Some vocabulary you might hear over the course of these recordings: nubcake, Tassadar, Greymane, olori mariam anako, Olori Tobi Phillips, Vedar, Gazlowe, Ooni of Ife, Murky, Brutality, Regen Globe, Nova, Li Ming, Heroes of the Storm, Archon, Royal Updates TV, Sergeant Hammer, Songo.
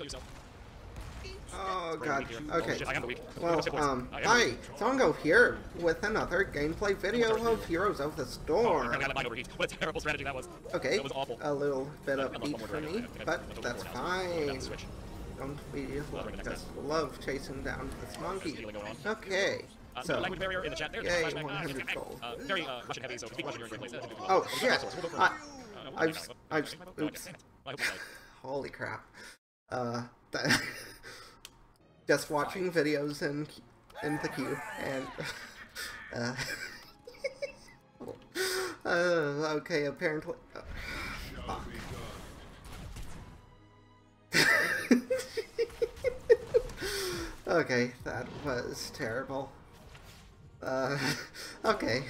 kill yourself. Oh god. Okay. Well, hi. Songo here with another gameplay video of Heroes of the Storm. What a terrible strategy that was. Okay. That was awful. A little bit upbeat for me, but that's fine. Don't we just love chasing down this monkey? Okay. So, language barrier in the chat. There's a flashback. Very Russian heavy, so speak Russian during replays. Oh shit! I've oops. Holy crap. Just watching videos in the queue, and okay, apparently. Fuck. Okay, that was terrible. Okay.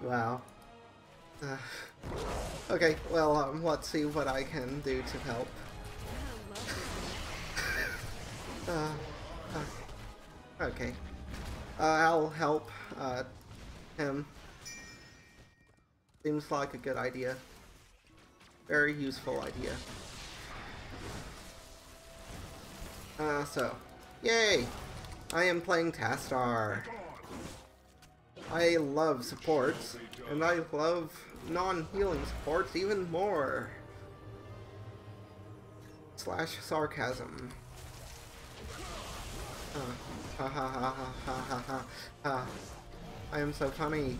Wow. Okay, well, let's see what I can do to help. Okay. I'll help him. Seems like a good idea. Very useful idea. So. Yay! I am playing Tassadar. I love supports, and I love non-healing supports even more. Slash sarcasm. Ha ha ha ha ha ha ha ha. I am so funny.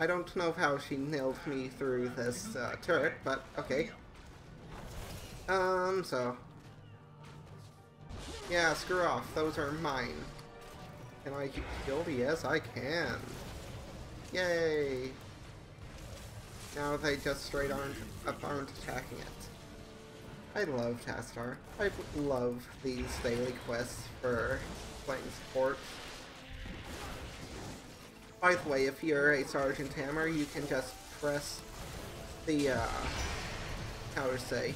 I don't know how she nailed me through this turret, but okay. So. Yeah, screw off. Those are mine. Can I get killed? Yes, I can. Yay! Now they just straight aren't attacking it. I love Tassadar. I love these daily quests for playing support. By the way, if you're a Sergeant Hammer, you can just press the, how to say,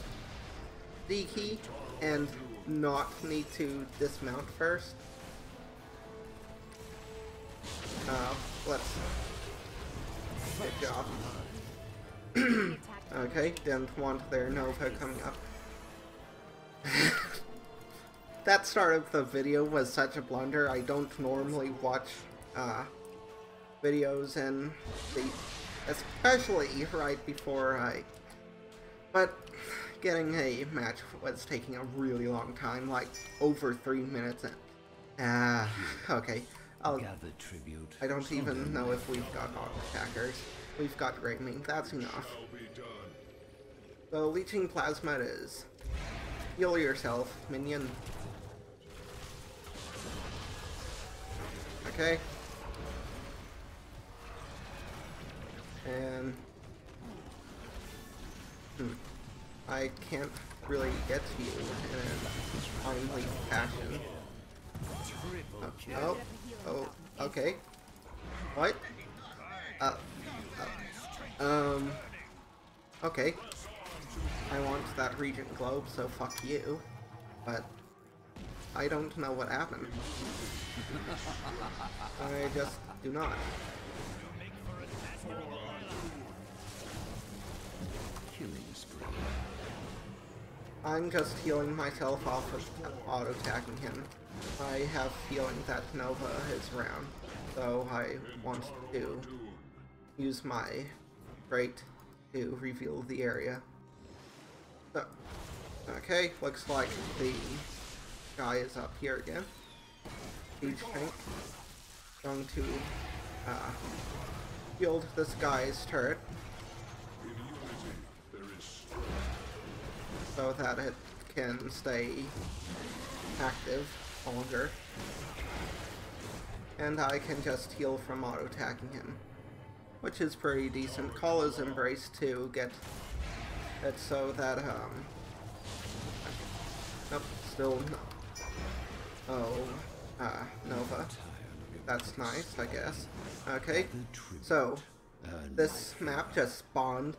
D key and not need to dismount first. Let's... Good job. Okay, didn't want their Nova coming up. That start of the video was such a blunder. I don't normally watch videos and especially right before I... But getting a match was taking a really long time, like over 3 minutes in. Okay. Gather tribute. I don't even know if we've got auto-attackers. We've got Greymane, that's enough. The leeching plasma is... Heal yourself, minion. Okay. And... I can't really get to you in a timely fashion. Oh, oh, oh, okay. What? Okay. I want that Regent Globe, so fuck you. But I don't know what happened. I just do not. I'm just healing myself off of auto-attacking him. I have a feeling that Nova is around, so I want to use my Great to reveal the area. So, okay, looks like the guy is up here again. Huge tank. Going to build this guy's turret. So that it can stay active longer. And I can just heal from auto-attacking him. Which is pretty decent. Kala's Embrace to get it so that, nope, still no. Oh, Nova. That's nice, I guess. Okay, so this map just spawned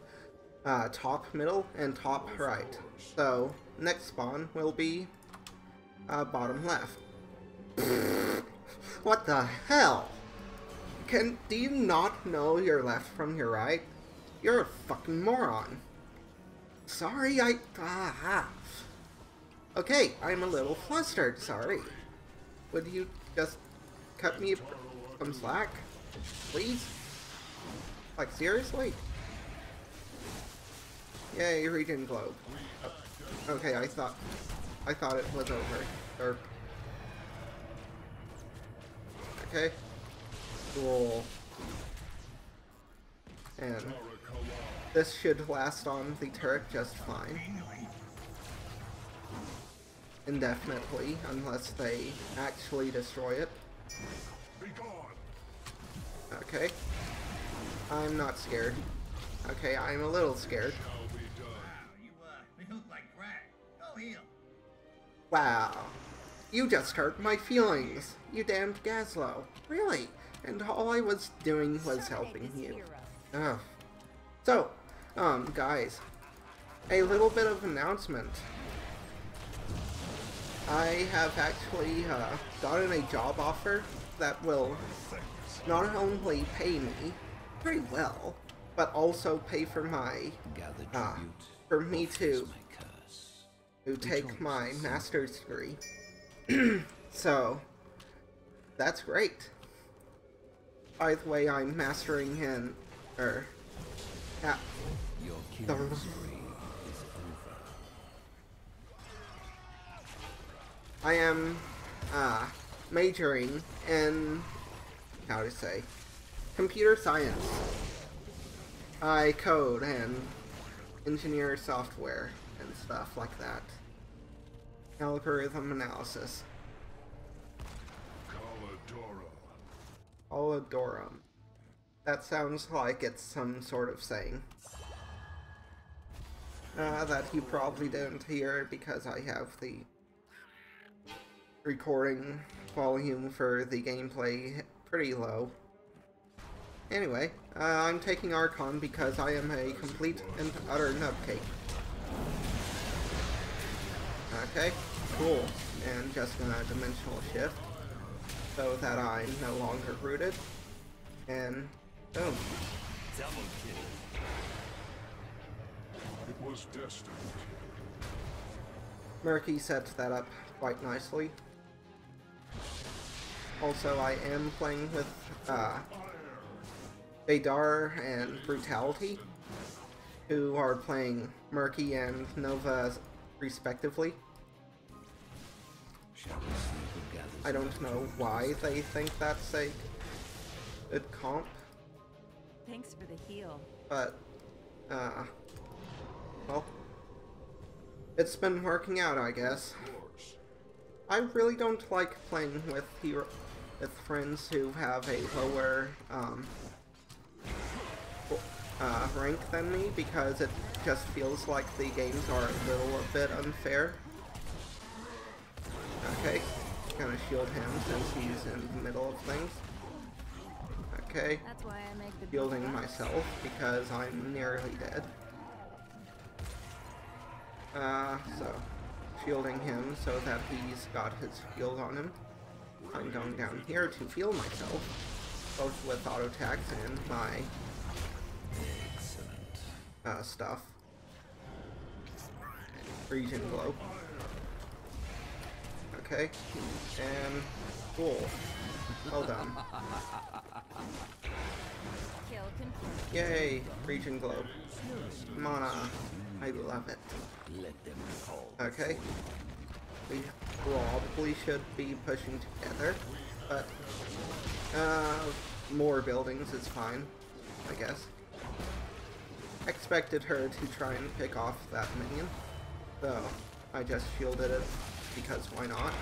top middle and top right. So, next spawn will be bottom left. What the hell? Do you not know your left from your right? You're a fucking moron. Sorry, I... Okay, I'm a little flustered, sorry. Would you just cut me some slack? Please? Like, seriously? Yay, Regen Globe. Oh, okay, I thought it was over. Derp. Okay. Cool. And this should last on the turret just fine. Indefinitely, unless they actually destroy it. Okay. I'm not scared. Okay, I'm a little scared. Wow. You just hurt my feelings. You damned Gazlowe. Really? And all I was doing was helping you. Ugh. So, guys. A little bit of announcement. I have actually gotten a job offer that will not only pay me pretty well, but also pay for my for me to take my master's degree. So that's great. By the way, I'm mastering in the I am majoring in, how to say, computer science. I code and engineer software and stuff like that. Algorithm analysis. Colodorum. That sounds like it's some sort of saying. That you probably didn't hear because I have the recording volume for the gameplay pretty low. Anyway, I'm taking Archon because I am a complete and utter nubcake. Okay, cool. And just gonna dimensional shift so that I'm no longer rooted. And boom. Double kill. It was destined. Murky sets that up quite nicely. Also, I am playing with Vedar and Brutality, who are playing Murky and Nova, respectively. I don't know why they think that's a good comp. Thanks for the heal. But, well, it's been working out, I guess. I really don't like playing with friends who have a lower rank than me, because it just feels like the games are a bit unfair. Okay, gonna shield him since he's in the middle of things. Okay, that's why I make the shielding myself because I'm nearly dead. So. Shielding him so that he's got his shield on him. I'm going down here to heal myself, both with auto attacks and my stuff. Regen Globe. Okay, and cool. Well done. Yay, Regen Globe. Mana. I love it. Okay. We probably should be pushing together, but more buildings is fine, I guess. Expected her to try and pick off that minion, so I just shielded it because why not?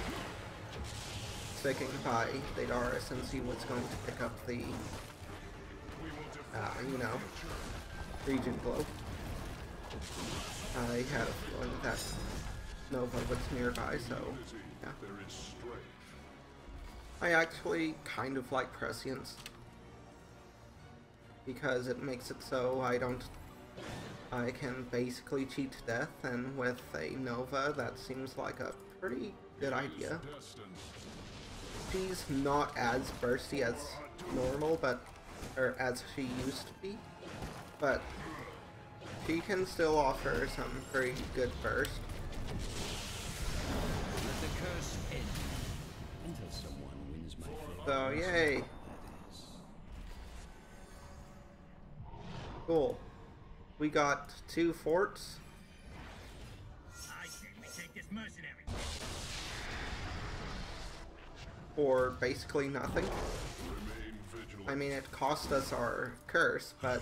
Sticking by Deidaris since he was going to pick up the, you know, Regen Globe. I had a feeling that Nova was nearby, so yeah. I actually kind of like prescience because it makes it so I can basically cheat death, and with a Nova that seems like a pretty good idea. She's not as bursty as normal, but or as she used to be, but he can still offer some pretty good burst. Let the curse end until someone wins my favor. So yay! Cool. We got 2 forts. I say we take this mercenary for basically nothing. I mean, it cost us our curse, but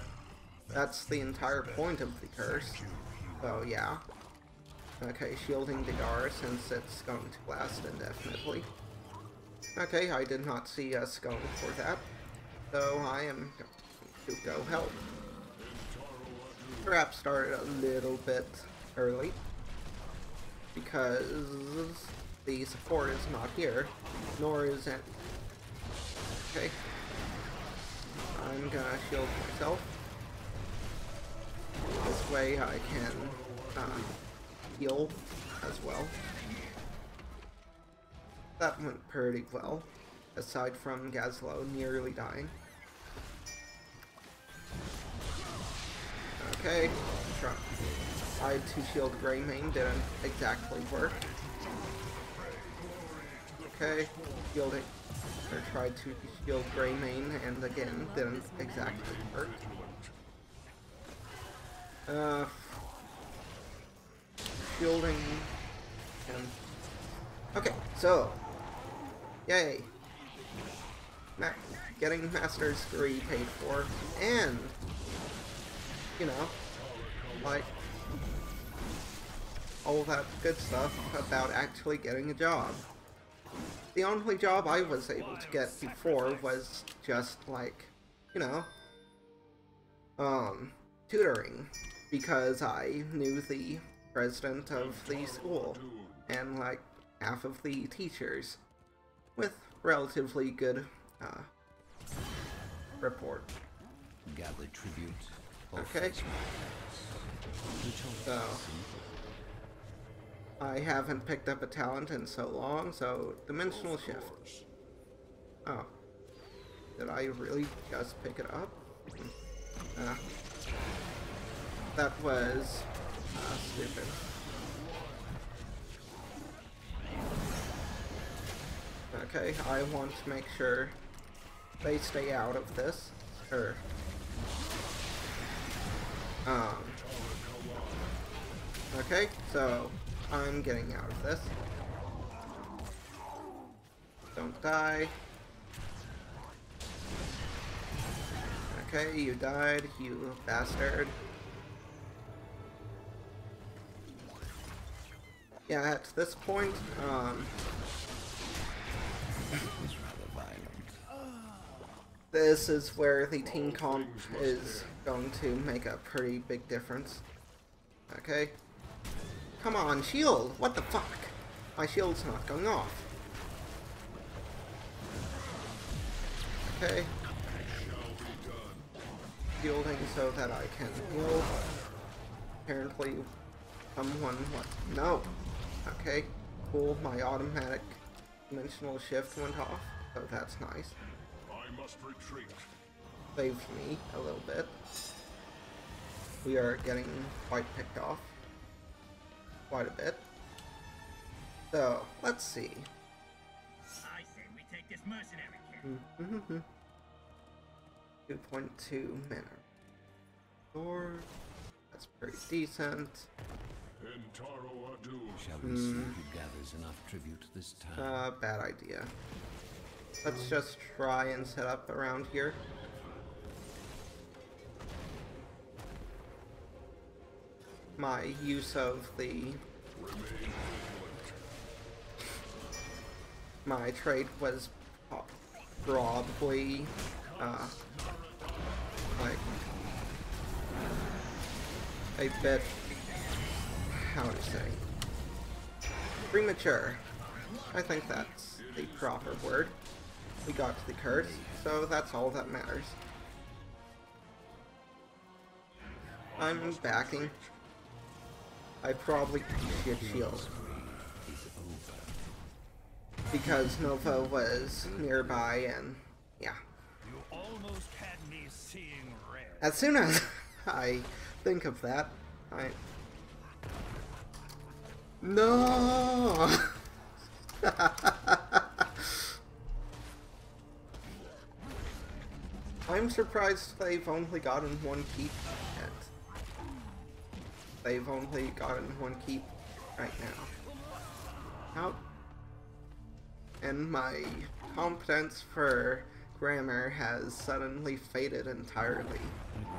that's the entire point of the curse. So yeah. Okay, shielding Deidaris since it's going to last indefinitely. Okay, I did not see us going for that. So I am going to go help. Perhaps started a little bit early because the support is not here, nor is it. Okay. I'm gonna shield myself. This way I can heal as well. That went pretty well, aside from Gazlowe nearly dying. Okay, tried to shield Greymane, didn't exactly work. Okay, shielding. Or tried to shield Greymane and again didn't exactly work. Shielding him. Okay, so yay! Getting Masters 3 paid for, and you know, like all that good stuff about actually getting a job. The only job I was able to get before was just, like, you know, tutoring, because I knew the president of the school and, like, half of the teachers with relatively good rapport. Gathered tribute. Okay. So I haven't picked up a talent in so long, so Dimensional Shift. Oh. Did I really just pick it up? That was stupid. Okay, I want to make sure they stay out of this. Or okay, so I'm getting out of this. Don't die. Okay, you died, you bastard. Yeah, at this point, this is where the team comp is going to make a pretty big difference. Okay. Come on, shield! What the fuck? My shield's not going off. Okay. Shielding so that I can heal. Apparently, someone went. No! Okay, cool. My automatic dimensional shift went off, so that's nice. I must retreat. Saved me a little bit. We are getting quite picked off. Quite a bit. So, let's see. I say we take this mercenary kid. 2.2 mana. Or that's pretty decent. Shall we see who gathers enough tribute this time? Bad idea. Let's just try and set up around here. My use of the my trade was probably like a bit, how to say, premature. I think that's the proper word. We got to the curse, so that's all that matters. I'm backing. I probably should shield because Nova was nearby, and yeah. You almost had me seeing red. As soon as I think of that. I... No! I'm surprised they've only gotten one keep yet. They've only gotten one keep right now. Out. And my competence for grammar has suddenly faded entirely.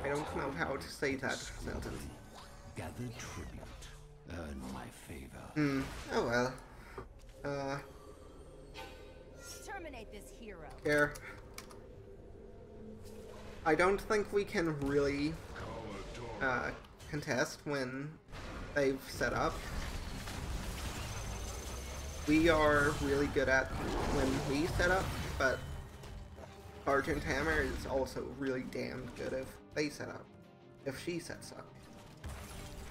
I don't know how to say that sentence. Gather tribute. Earn my favor. Hmm. Oh well. Terminate this hero. Here. I don't think we can really contest when they've set up. We are really good at when we set up, but Sergeant Hammer is also really damn good if they set up. If she sets up.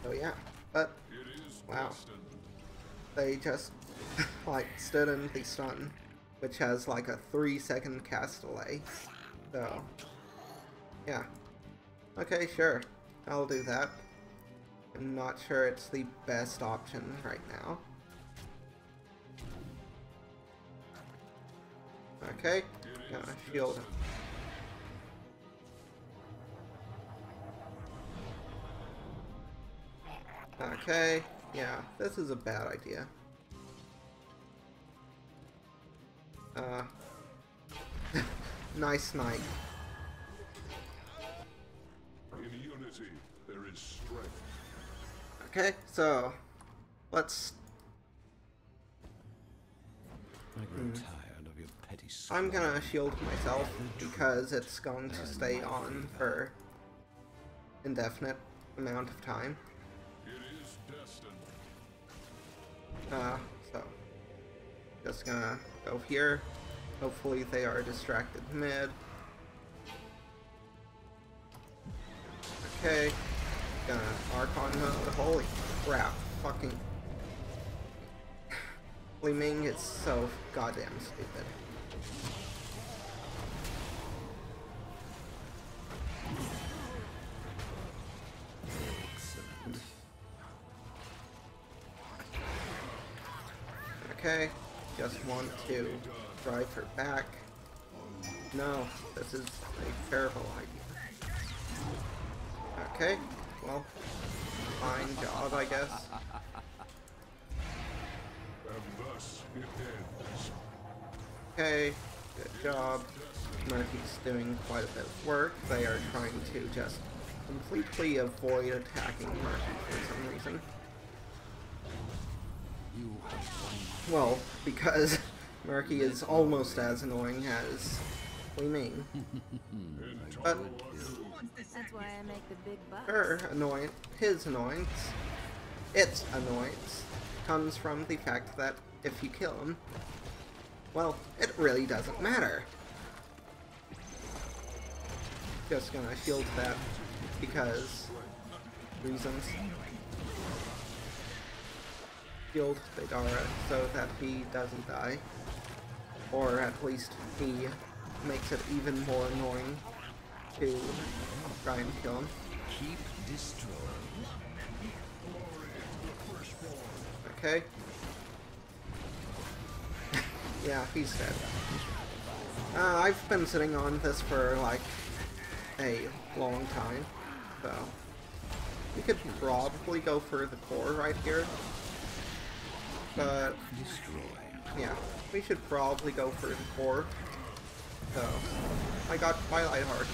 So yeah. But wow. They just like stood in the sun, which has like a 3-second cast delay. So yeah. Okay, sure. I'll do that. I'm not sure it's the best option right now. Okay. Gonna shield him. Okay. Yeah, this is a bad idea. Nice night. There is strength. Okay, so let's. I grow tired of your petty. I'm gonna shield myself because it's going to stay on for indefinite amount of time. It is destined. So just gonna go here. Hopefully, they are distracted mid. Okay, gonna Archon mode. Holy crap, fucking. Li Ming is so goddamn stupid. Excellent. Okay, just want to drive her back. No, this is a terrible idea. Okay, well, fine job, I guess. Okay, good job. Murky's doing quite a bit of work. They are trying to just completely avoid attacking Murky for some reason. Well, because Murky is almost as annoying as Li Ming. But that's why I make the big bucks. Its annoyance comes from the fact that if you kill him, well, it really doesn't matter. Just gonna shield that because reasons. Shield Deidaris so that he doesn't die, or at least he makes it even more annoying to try and kill him. Keep destroying. Okay. Yeah, he's dead. I've been sitting on this for like a long time, so we could probably go for the core right here. But yeah, we should probably go for the core. So I got Twilight Heart.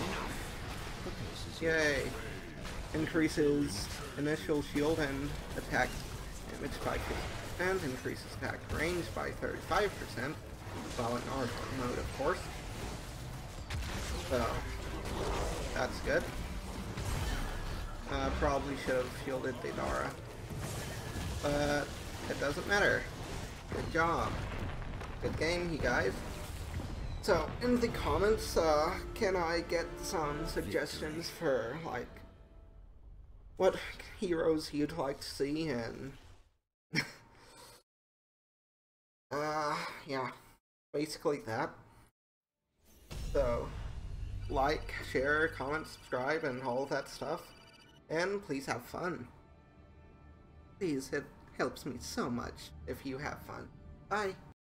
Yay! Increases initial shield and attack damage by 50%, increases attack range by 35%, while in Arc mode, of course. So that's good. Probably should have shielded Deidaris, but it doesn't matter. Good job. Good game, you guys. So, in the comments, can I get some suggestions for, like, what heroes you'd like to see, and, yeah, basically that. So, like, share, comment, subscribe, and all that stuff, and please have fun. Please, it helps me so much if you have fun. Bye.